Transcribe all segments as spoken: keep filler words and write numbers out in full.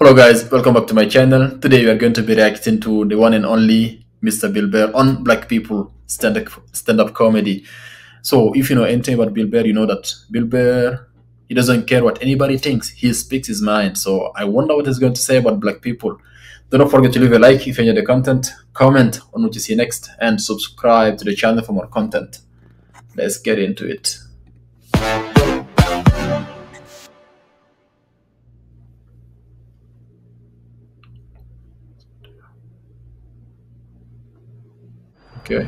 Hello guys, welcome back to my channel. Today we are going to be reacting to the one and only Mister Bill Burr on black people stand-up stand-up comedy. So if you know anything about Bill Burr, you know that Bill Burr, he doesn't care what anybody thinks. He speaks his mind. So I wonder what he's going to say about black people. Do not forget to leave a like if you enjoy the content, comment on what you see next, and subscribe to the channel for more content. Let's get into it. Okay.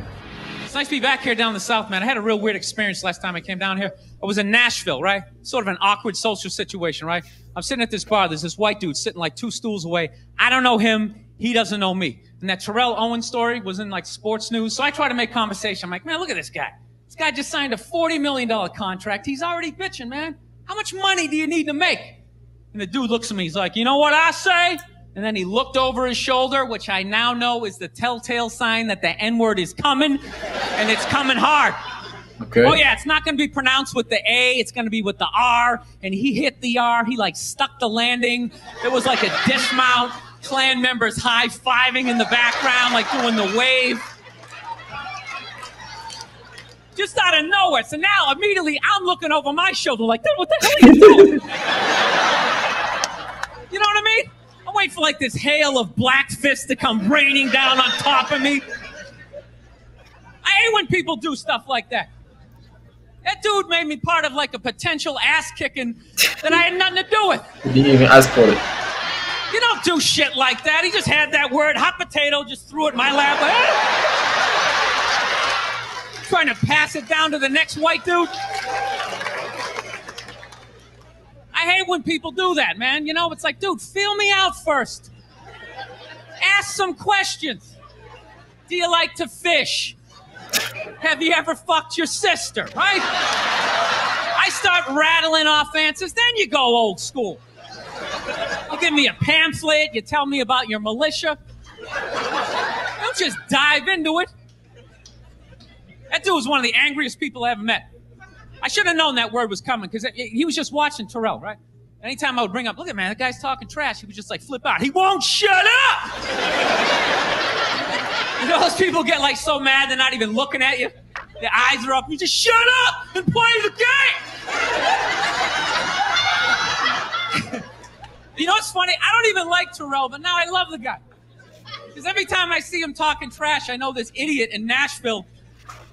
It's nice to be back here down the south, man. I had a real weird experience last time I came down here. I was in Nashville, right? Sort of an awkward social situation, right? I'm sitting at this bar. There's this white dude sitting like two stools away. I don't know him. He doesn't know me. And that Terrell Owens story was in like sports news. So I try to make conversation. I'm like, man, look at this guy. This guy just signed a forty million dollar contract. He's already bitching, man. How much money do you need to make? And the dude looks at me. He's like, you know what I say? And then he looked over his shoulder, which I now know is the telltale sign that the N word is coming, and it's coming hard. Okay. Oh, yeah, it's not going to be pronounced with the A. It's going to be with the R. And he hit the R. He, like, stuck the landing. There was, like, a dismount. Klan members high-fiving in the background, like, doing the wave. Just out of nowhere. So now, immediately, I'm looking over my shoulder like, what the hell are you doing? You know what I mean? I wait for like this hail of black fists to come raining down on top of me. I hate when people do stuff like that. That dude made me part of like a potential ass kicking that I had nothing to do with. You didn't even ask for it. You don't do shit like that. He just had that word, hot potato, just threw it in my lap. Like, hey! Trying to pass it down to the next white dude. I hate when people do that, man. You know, it's like, dude, feel me out first. Ask some questions. Do you like to fish? Have you ever fucked your sister, right? I start rattling off answers, then you go old school. You give me a pamphlet, you tell me about your militia. Don't just dive into it. That dude was one of the angriest people I ever met. I should have known that word was coming because he was just watching Terrell, right? Anytime I would bring up, look at man, that guy's talking trash, he would just like flip out. He won't shut up! You know, those people get like so mad they're not even looking at you. Their eyes are up. You just shut up and play the game! You know what's funny? I don't even like Terrell, but now I love the guy. Because every time I see him talking trash, I know this idiot in Nashville.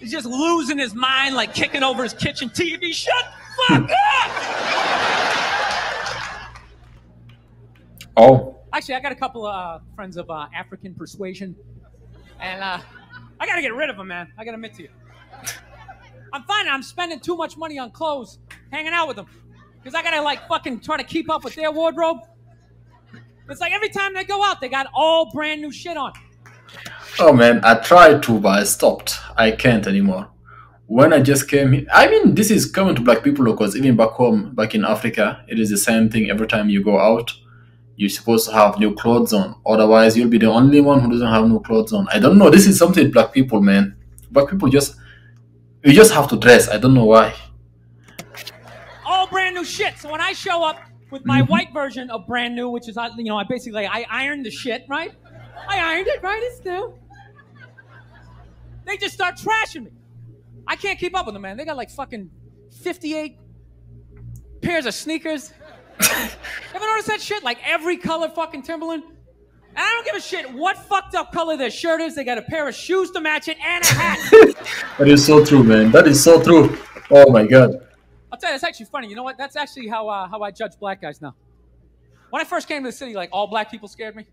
He's just losing his mind, like kicking over his kitchen T V. Shut the fuck up! Oh. Actually, I got a couple of uh, friends of uh, African persuasion. And uh, I got to get rid of them, man. I got to admit to you. I'm finding I'm spending too much money on clothes hanging out with them. Because I got to, like, fucking try to keep up with their wardrobe. It's like every time they go out, they got all brand new shit on. Oh man, I tried to, but I stopped. I can't anymore. When I just came here, I mean, this is common to black people because even back home, back in Africa, it is the same thing. Every time you go out, you're supposed to have new clothes on. Otherwise, you'll be the only one who doesn't have new clothes on. I don't know. This is something black people, man. Black people just, you just have to dress. I don't know why. All brand new shit. So when I show up with my mm-hmm. white version of brand new, which is, you know, I basically, I ironed the shit, right? I ironed it, right? It's new. They just start trashing me. I can't keep up with them, man. They got like fucking fifty-eight pairs of sneakers. Ever notice that shit? Like every color fucking Timberland. And I don't give a shit what fucked up color their shirt is. They got a pair of shoes to match it and a hat. That is so true, man. That is so true. Oh my God. I'll tell you, that's actually funny. You know what? That's actually how, uh, how I judge black guys now. When I first came to the city, like all black people scared me.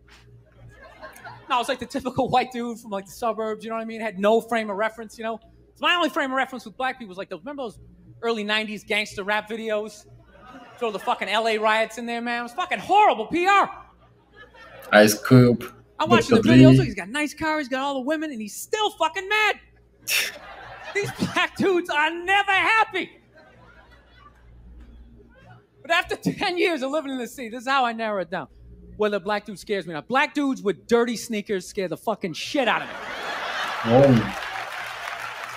No, I was like the typical white dude from like the suburbs, you know what I mean? Had no frame of reference, you know? So my only frame of reference with black people was like, those, remember those early nineties gangster rap videos? Throw the fucking L A riots in there, man. It was fucking horrible P R. Ice Cube. I'm watching the videos. Look, he's got a nice car. He's got all the women, and he's still fucking mad. These black dudes are never happy. But after ten years of living in the city, this is how I narrow it down. Whether black dude scares me or not. Black dudes with dirty sneakers scare the fucking shit out of me. Oh.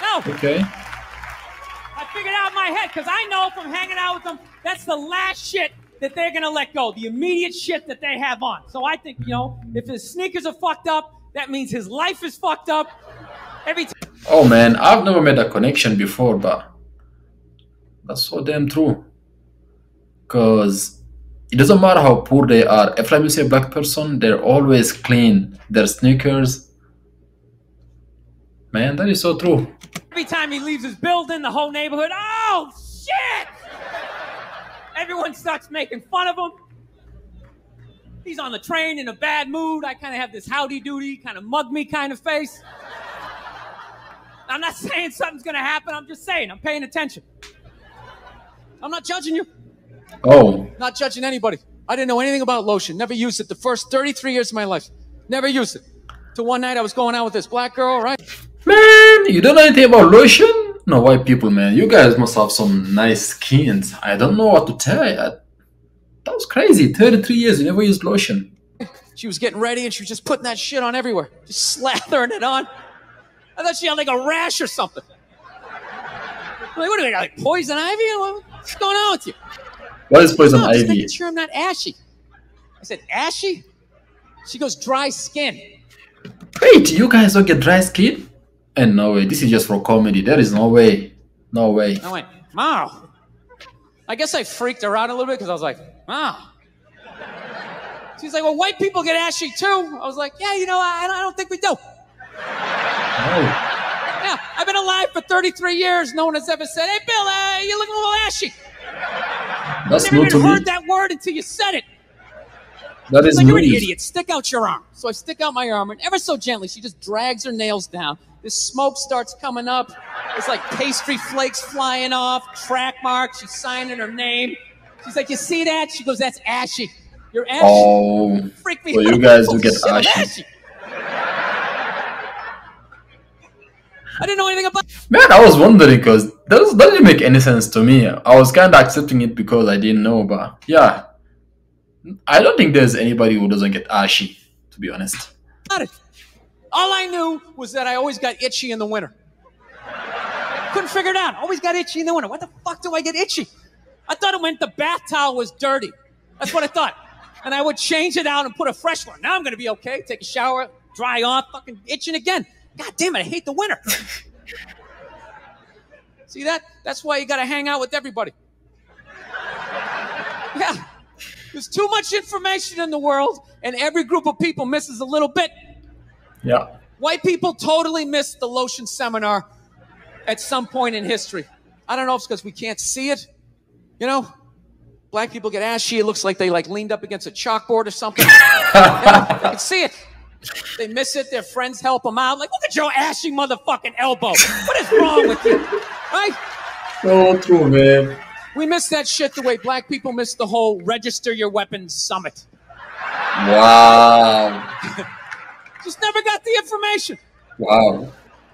No. Okay. I figured out in my head because I know from hanging out with them, that's the last shit that they're going to let go, the immediate shit that they have on. So I think, you know, if his sneakers are fucked up, that means his life is fucked up. Every time. Oh, man, I've never made a connection before, but that's so damn true. Because it doesn't matter how poor they are. Every time you see a black person, they're always clean. Their sneakers. Man, that is so true. Every time he leaves his building, the whole neighborhood, oh, shit! Everyone starts making fun of him. He's on the train in a bad mood. I kind of have this howdy-doody, kind of mug me kind of face. I'm not saying something's going to happen. I'm just saying I'm paying attention. I'm not judging you. Oh. Not judging anybody. I didn't know anything about lotion. Never used it. The first thirty-three years of my life. Never used it. Till one night I was going out with this black girl, right? Man, you don't know anything about lotion? No, white people, man. You guys must have some nice skins. I don't know what to tell you. I, that was crazy. thirty-three years, you never used lotion. She was getting ready and she was just putting that shit on everywhere. Just slathering it on. I thought she had like a rash or something. I'm like, what do they got, like poison ivy? What's going on with you? What is poison ivy? Just making sure I'm not ashy. I said, ashy? She goes, dry skin. Wait, you guys don't get dry skin? And no way, this is just for comedy. There is no way. No way. I went, wow. I guess I freaked her out a little bit because I was like, wow. She's like, well, white people get ashy too. I was like, yeah, you know, I don't, I don't think we do. Oh. Yeah, I've been alive for thirty-three years. No one has ever said, hey, Bill, uh, you look a little ashy. That's I never even heard me. that word until you said it. That is like, you're an idiot. Stick out your arm. So I stick out my arm, and ever so gently, she just drags her nails down. This smoke starts coming up. It's like pastry flakes flying off, track marks. She's signing her name. She's like, you see that? She goes, that's ashy. You're ashy. Oh, freak me well, out. You guys do get shit, ashy. ashy. I didn't know anything about. Man, I was wondering because that doesn't make any sense to me. I was kind of accepting it because I didn't know, but yeah, I don't think there's anybody who doesn't get ashy, to be honest. All I knew was that I always got itchy in the winter. Couldn't figure it out. Always got itchy in the winter. What the fuck do I get itchy? I thought it meant the bath towel was dirty. That's what I thought, and I would change it out and put a fresh one. Now I'm gonna be okay. Take a shower, dry off, fucking itching again. God damn it, I hate the winter. See that? That's why you gotta hang out with everybody. Yeah. There's too much information in the world, and every group of people misses a little bit. Yeah. White people totally missed the lotion seminar at some point in history. I don't know if it's because we can't see it. You know? Black people get ashy, it looks like they like leaned up against a chalkboard or something. Yeah, they can see it. They miss it, their friends help them out. Like, look at your ashy motherfucking elbow. What is wrong with you? Right? So true, man. We miss that shit the way black people miss the whole register your weapons summit. Wow. Just never got the information. Wow.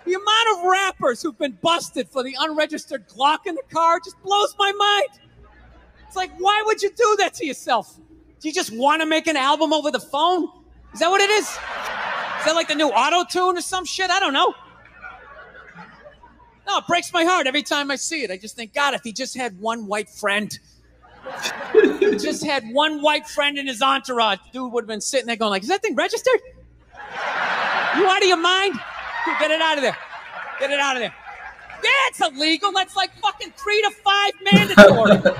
The amount of rappers who've been busted for the unregistered Glock in the car just blows my mind. It's like, why would you do that to yourself? Do you just want to make an album over the phone? Is that what it is? Is that like the new auto-tune or some shit? I don't know. No, it breaks my heart every time I see it. I just think, God, if he just had one white friend. He just had one white friend in his entourage. Dude would have been sitting there going like, is that thing registered? You out of your mind? Get it out of there. Get it out of there. Yeah, it's illegal. That's like fucking three to five mandatory.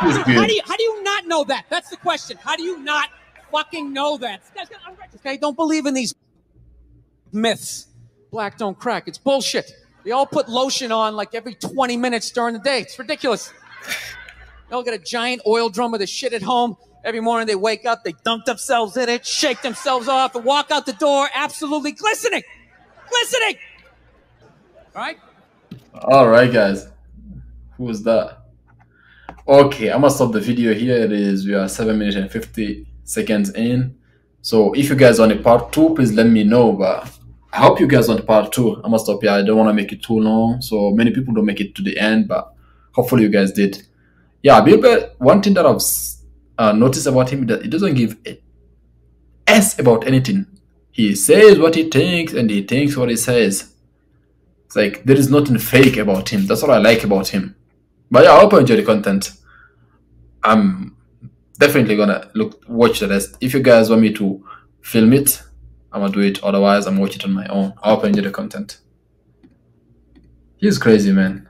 how, do you, how do you not know that? That's the question. How do you not fucking know that? Okay, don't believe in these myths. Black don't crack. It's bullshit. They all put lotion on like every twenty minutes during the day. It's ridiculous. They all got a giant oil drum of the shit at home. Every morning they wake up, they dump themselves in it, shake themselves off, and walk out the door absolutely glistening. Glistening! All right? All right, guys. Who was that? Okay, I'm going to stop the video here. It is, we are seven minutes and fifty seconds in. So if you guys want a part two, please let me know, but I hope you guys want a part two. I'm gonna stop here. I don't want to make it too long, so many people don't make it to the end, but hopefully you guys did. Yeah, Bill Burr, one thing that I've uh, noticed about him, that he doesn't give a s about anything. He says what he thinks and he thinks what he says. It's like there is nothing fake about him. That's what I like about him. But yeah, I hope you enjoy the content. I'm definitely gonna look watch the rest. If you guys want me to film it, I'm gonna do it. Otherwise, I'm watching it on my own. I hope I enjoy the content. He's crazy, man.